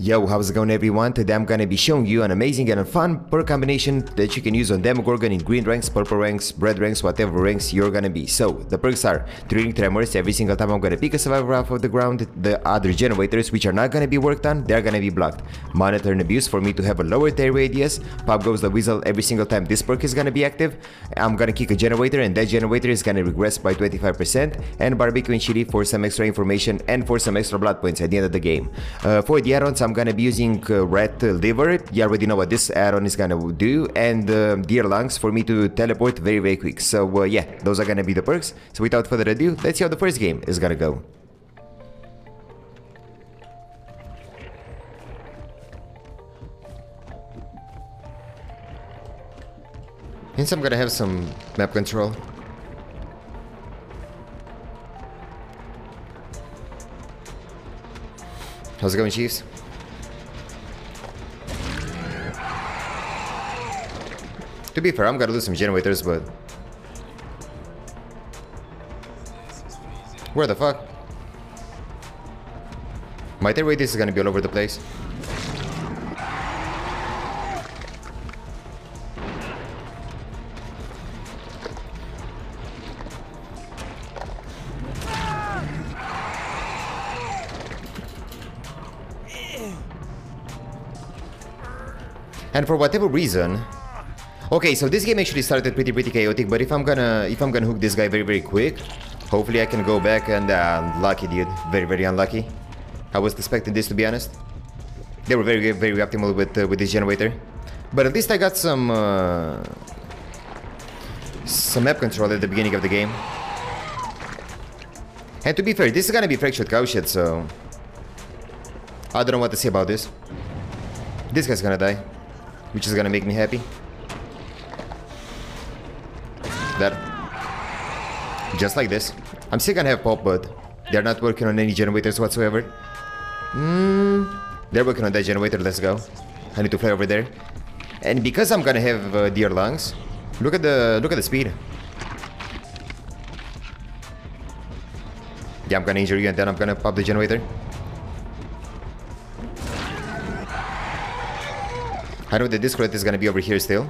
Yo, how's it going everyone? Today I'm gonna be showing you an amazing and fun perk combination that you can use on Demogorgon in green ranks, purple ranks, red ranks, whatever ranks you're gonna be. So, the perks are Drilling Tremors. Every single time I'm gonna pick a survivor off of the ground, the other generators, which are not gonna be worked on, they're gonna be blocked. Monitor and Abuse for me to have a lower tear radius. Pop Goes the Weasel, every single time this perk is gonna be active, I'm gonna kick a generator and that generator is gonna regress by 25%, and Barbecue and Chili for some extra information and for some extra blood points at the end of the game. For the add-ons, I'm gonna be using red liver. You already know what this add-on is gonna do, and deer lungs for me to teleport very quick. So yeah, those are gonna be the perks. So without further ado, let's see how the first game is gonna go. And so I'm gonna have some map control. How's it going, Chiefs? To be fair, I'm gonna lose some generators, but... Where the fuck? My tear radius is gonna be all over the place. And for whatever reason... Okay, so this game actually started pretty chaotic, but if I'm gonna hook this guy very quick, hopefully I can go back and unlucky, dude, very unlucky. I was expecting this, to be honest. They were very optimal with this generator, but at least I got some map control at the beginning of the game. And to be fair, this is gonna be fractured cow shit, so I don't know what to say about this. This guy's gonna die, which is gonna make me happy. That. Just like this. I'm still gonna have pop, but they're not working on any generators whatsoever. They're working on that generator, let's go. I need to fly over there. And because I'm gonna have deer lungs, look at the speed. Yeah, I'm gonna injure you and then I'm gonna pop the generator. I know the Discord is gonna be over here still.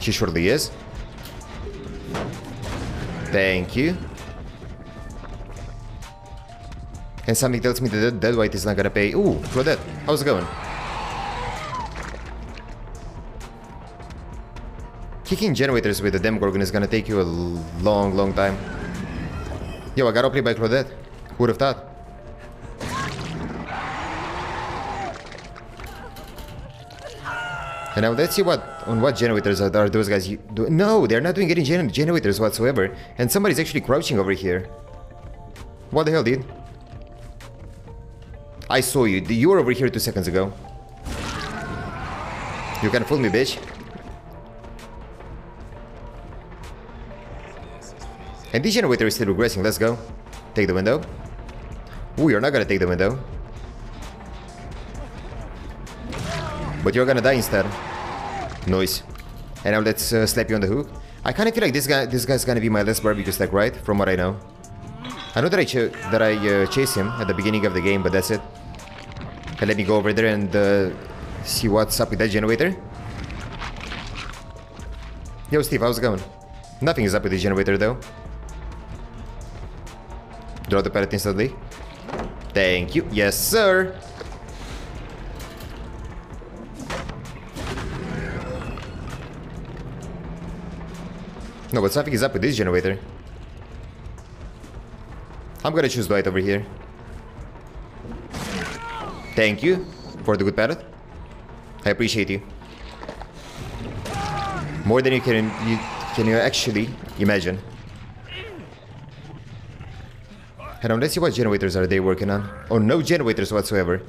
She surely is. Thank you. And something tells me that dead Dwight is not gonna pay. Ooh, Claudette, how's it going? Kicking generators with the Demogorgon is gonna take you a long time. Yo, I got outplayed by Claudette. Who would have thought? And now let's see on what generators are those guys doing. No, they're not doing any generators whatsoever. And somebody's actually crouching over here. What the hell, dude? I saw you. You were over here 2 seconds ago. You can fool me, bitch. And this generator is still regressing. Let's go. Take the window. Ooh, you're not gonna take the window. But you're gonna die instead. Noise. And now let's slap you on the hook. I kind of feel like this guy's gonna be my last barbecue stack, right? From what I know. I know that I chase him at the beginning of the game, but that's it. Okay, let me go over there and see what's up with that generator. Yo, Steve, how's it going? Nothing is up with the generator, though. Draw the pallet instantly. Thank you. Yes, sir. No, but something is up with this generator. I'm gonna choose Dwight over here. Thank you for the good pallet. I appreciate you. More than you can actually imagine. And now let's see what generators are they working on. Oh, no generators whatsoever.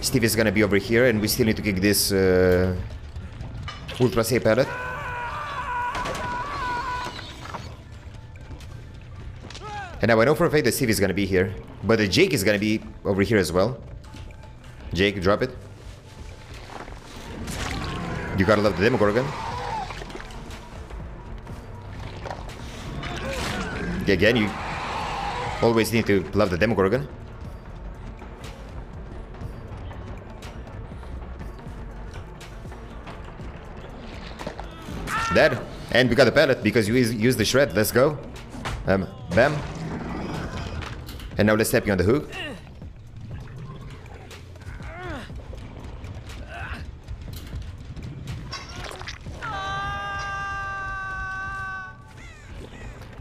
Steve is gonna be over here and we still need to kick this Ultra Say pallet. And now I know for a fact that Steve is gonna be here, but the Jake is gonna be over here as well. Jake, drop it. You gotta love the Demogorgon. Again, you always need to love the Demogorgon. Dead. And we got a pellet because you used the shred. Let's go. Bam. And now let's tap you on the hook.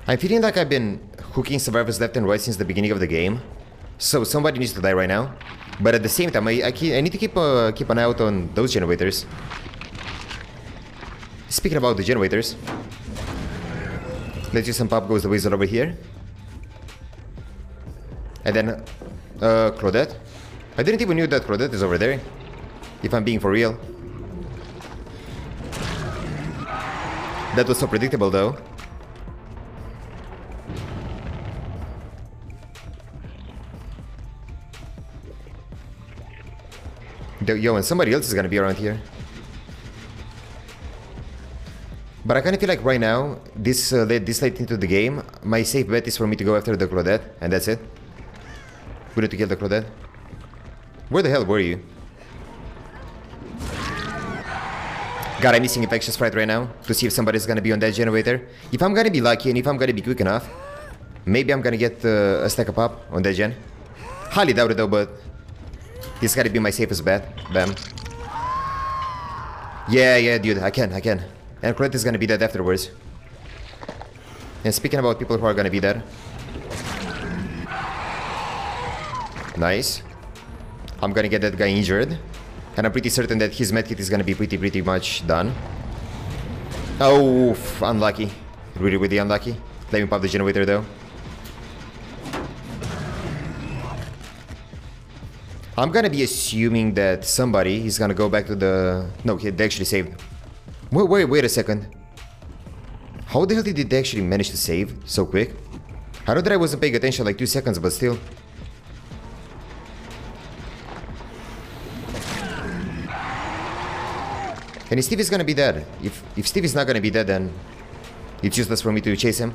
I'm feeling like I've been hooking survivors left and right since the beginning of the game. So somebody needs to die right now. But at the same time, I need to keep an eye out on those generators. Speaking about the generators, let's use some Pop Goes the Weasel over here. And then Claudette. I didn't even know that Claudette is over there, if I'm being for real. That was so predictable though. Yo, and somebody else is gonna be around here. But I kind of feel like right now, this late into the game, my safe bet is for me to go after the Claudette, and that's it. We need to kill the Claudette. Where the hell were you? God, I'm missing Infectious Fright right now to see if somebody's gonna be on that generator. If I'm gonna be lucky and if I'm gonna be quick enough, maybe I'm gonna get a stack of pop on that gen. Highly doubt it though, but this gotta be my safest bet. Bam. Yeah, dude, I can. And Claudette is gonna be dead afterwards. And speaking about people who are gonna be dead. Nice. I'm gonna get that guy injured. And I'm pretty certain that his medkit is gonna be pretty much done. Oh, unlucky. Really unlucky. Let me pop the generator though. I'm gonna be assuming that somebody is gonna go back to the... No, they actually saved. Wait a second. How the hell did they actually manage to save so quick? I know that I wasn't paying attention like 2 seconds, but still. And Steve is gonna be dead. If Steve is not gonna be dead, then it's useless for me to chase him.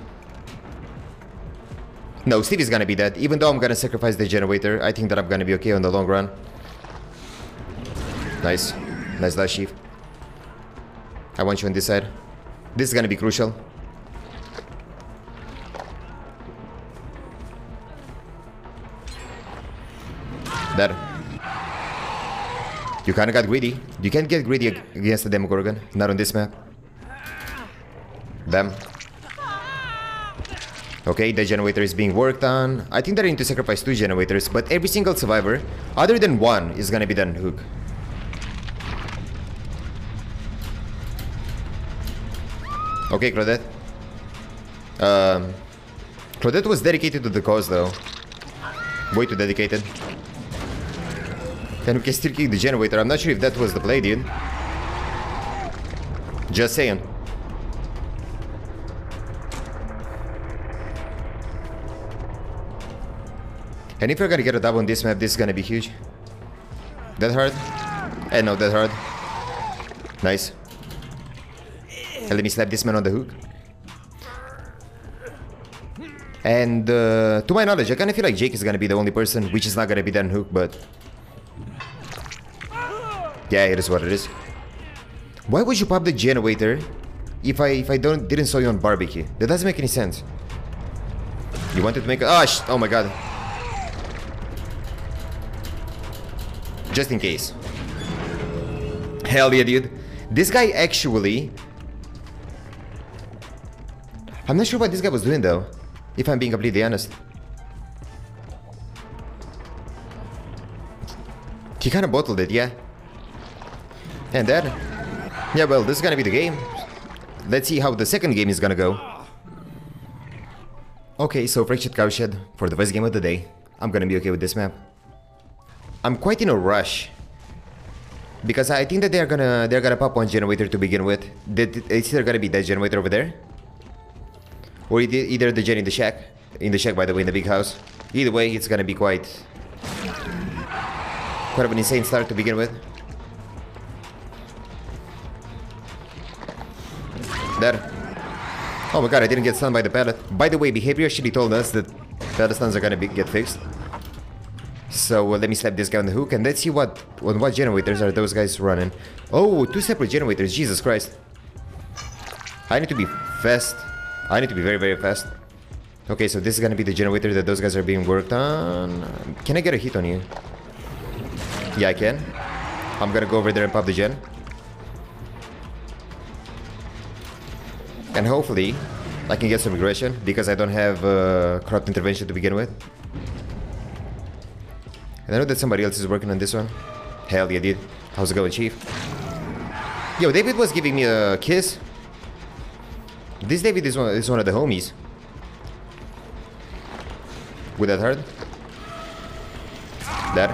No, Steve is gonna be dead. Even though I'm gonna sacrifice the generator, I think that I'm gonna be okay on the long run. Nice. Nice dash, Steve. I want you on this side. This is gonna be crucial. There. You kinda got greedy. You can't get greedy against the Demogorgon. Not on this map. Damn. Okay, the generator is being worked on. I think that I need to sacrifice 2 generators, but every single survivor, other than one, is gonna be done hook. Okay, Claudette. Claudette was dedicated to the cause, though. Way too dedicated. And we can still kick the generator. I'm not sure if that was the play, dude. Just saying. And if we're gonna get a dub on this map, this is gonna be huge. Dead hard? Eh, no, dead hard. Nice. And let me slap this man on the hook. And to my knowledge, I kinda feel like Jake is gonna be the only person which is not gonna be done hook, but... yeah, it is what it is. Why would you pop the generator if I didn't saw you on barbecue? That doesn't make any sense. You wanted to make a... oh, oh my god. Just in case. Hell yeah, dude. This guy actually... I'm not sure what this guy was doing, though. If I'm being completely honest. He kind of bottled it, yeah. And then... yeah, well, this is gonna be the game. Let's see how the second game is gonna go. Okay, so Fractured Cow Shed for the best game of the day. I'm gonna be okay with this map. I'm quite in a rush because I think that they're gonna pop one generator to begin with. It's either gonna be that generator over there, or either the gen in the shack. In the shack, by the way, in the big house. Either way, it's gonna be quite of an insane start to begin with. There. Oh my god, I didn't get stunned by the pallet. By the way, Behaviour actually told us that pallet stuns are gonna get fixed. So let me slap this guy on the hook and let's see what generators are those guys running. Oh, 2 separate generators, Jesus Christ. I need to be fast. I need to be very, very fast. Okay, so this is gonna be the generator that those guys are being worked on. Can I get a hit on you? Yeah, I can. I'm gonna go over there and pop the gen. And hopefully, I can get some regression because I don't have corrupt intervention to begin with. And I know that somebody else is working on this one. Hell yeah, dude. How's it going, Chief? Yo, David was giving me a kiss. This David is one of the homies. With that hard. That.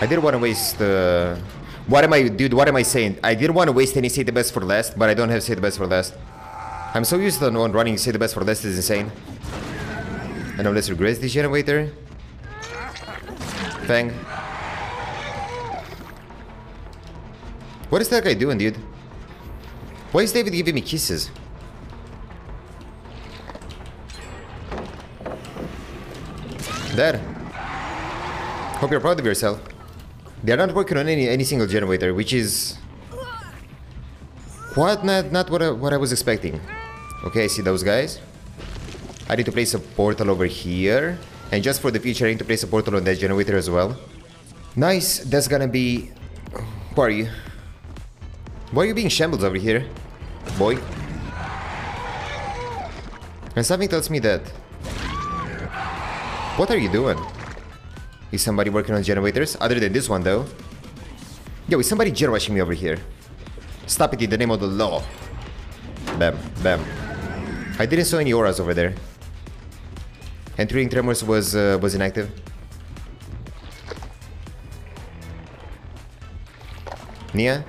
I didn't want to waste... What am I saying? I didn't want to waste any say the best for last, but I don't have say the best for last. I'm so used to on running say the best for last is insane. And now let's regress this generator. Fang. What is that guy doing, dude? Why is David giving me kisses? Dad. Hope you're proud of yourself. They're not working on any single generator, which is... What? Not what I was expecting. Okay, I see those guys. I need to place a portal over here. And just for the future, I need to place a portal on that generator as well. Nice. That's gonna be... Who are you? Why are you being shambles over here? Boy. And something tells me that... What are you doing? Is somebody working on generators? Other than this one, though. Yo, is somebody gen-rushing me over here? Stop it in the name of the law. Bam, bam. I didn't saw any auras over there. And treating tremors was inactive. Nia?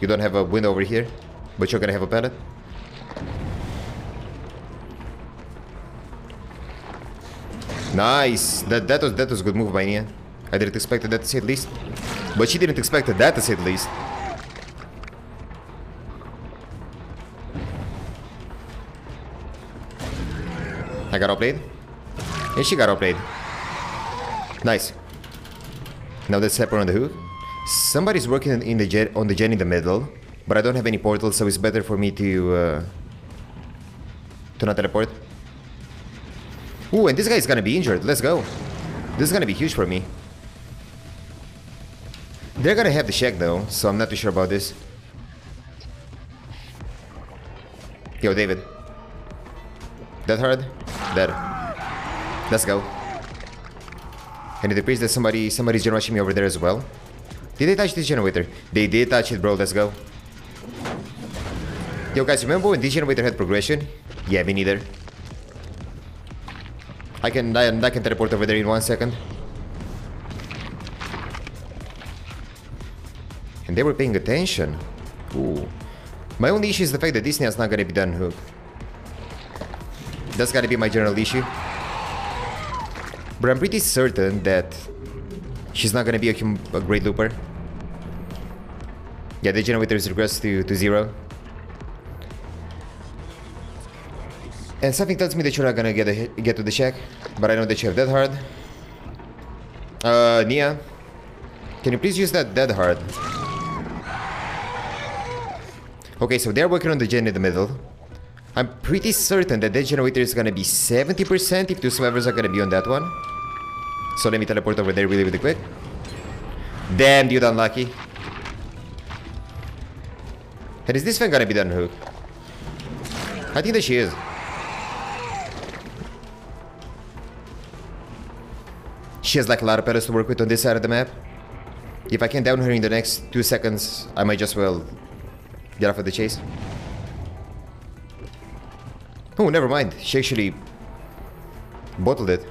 You don't have a window over here? But you're gonna have a pallet? Nice! That was a good move by Nia. I didn't expect that to say at least. But she didn't expect that to say at least. I got outplayed. And she got outplayed. Nice. Now let's slap her on the hoof. Somebody's working in the gen in the middle. But I don't have any portals, so it's better for me to not teleport. Ooh, and this guy is gonna be injured. Let's go. This is gonna be huge for me. They're gonna have the shack though, so I'm not too sure about this. Yo, David. Dead hard? Dead. Let's go. And it appears that somebody's gen-rushing me over there as well. Did they touch this generator? They did touch it, bro. Let's go. Yo, guys, remember when this generator had progression? Yeah, me neither. I can teleport over there in 1 second. And they were paying attention. Ooh. My only issue is the fact that this is not gonna be done hook. That's gotta be my general issue. But I'm pretty certain that she's not gonna be a great looper. Yeah, the generator is regressed to zero. And something tells me that you're not gonna get to the shack, but I know that you have dead hard. Nia, can you please use that dead hard? Okay, so they're working on the gen in the middle. I'm pretty certain that that generator is gonna be 70% if two survivors are gonna be on that one. So let me teleport over there really, really quick. Damn, dude, unlucky. And is this thing gonna be done hook? I think that she is. She has like a lot of pedals to work with on this side of the map. If I can down her in the next 2 seconds, I might just well get off of the chase. Oh, never mind. She actually bottled it.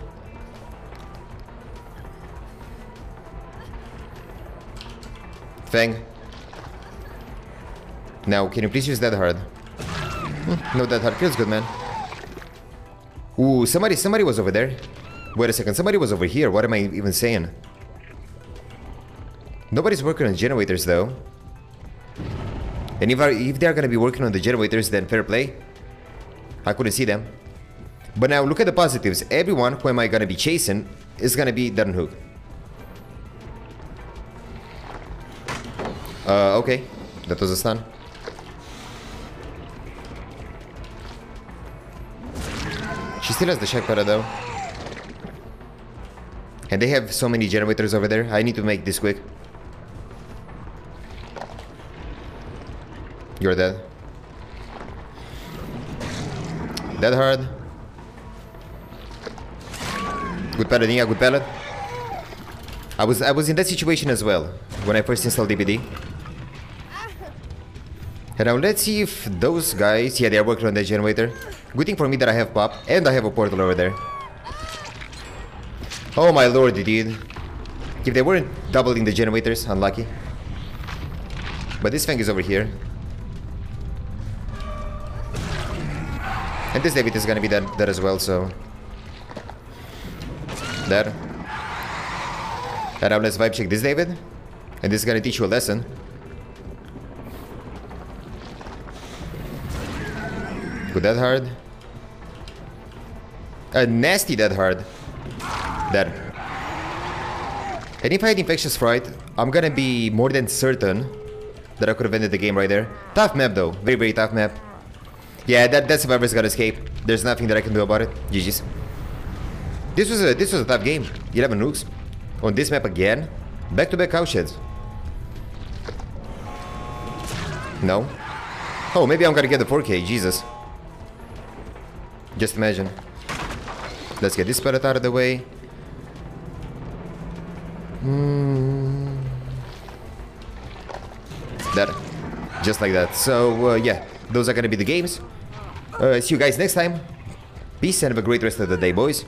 Fang. Now, can you please use that hard? No, that hard feels good, man. Ooh, somebody was over there. Wait a second, somebody was over here, what am I even saying? Nobody's working on generators though. And if they're gonna be working on the generators, then fair play. I couldn't see them. But now look at the positives, everyone who am I gonna be chasing is gonna be done hook. Okay, that was a stun. still has the shack better though. And they have so many generators over there. I need to make this quick. You're dead. Dead hard. Good pellet, Nia, good pellet. I was in that situation as well when I first installed DPD. And now let's see if those guys, yeah, they are working on that generator. Good thing for me that I have pop and I have a portal over there. Oh my lord, dude. If they weren't doubling the generators, unlucky. But this thing is over here. And this David is gonna be that as well, so. There. And now let's vibe check this David. And this is gonna teach you a lesson. Good dead hard. A nasty dead hard. There. And if I had Infectious Fright, I'm gonna be more than certain that I could have ended the game right there. Tough map though. Very, very tough map. Yeah, that survivor's gotta escape. There's nothing that I can do about it. GG's. This was a tough game. 11 nukes. On this map again. Back-to-back cow sheds. No. Oh, maybe I'm gonna get the 4K. Jesus. Just imagine. Let's get this pellet out of the way. That. Just like that. So, yeah. Those are gonna be the games. See you guys next time. Peace and have a great rest of the day, boys.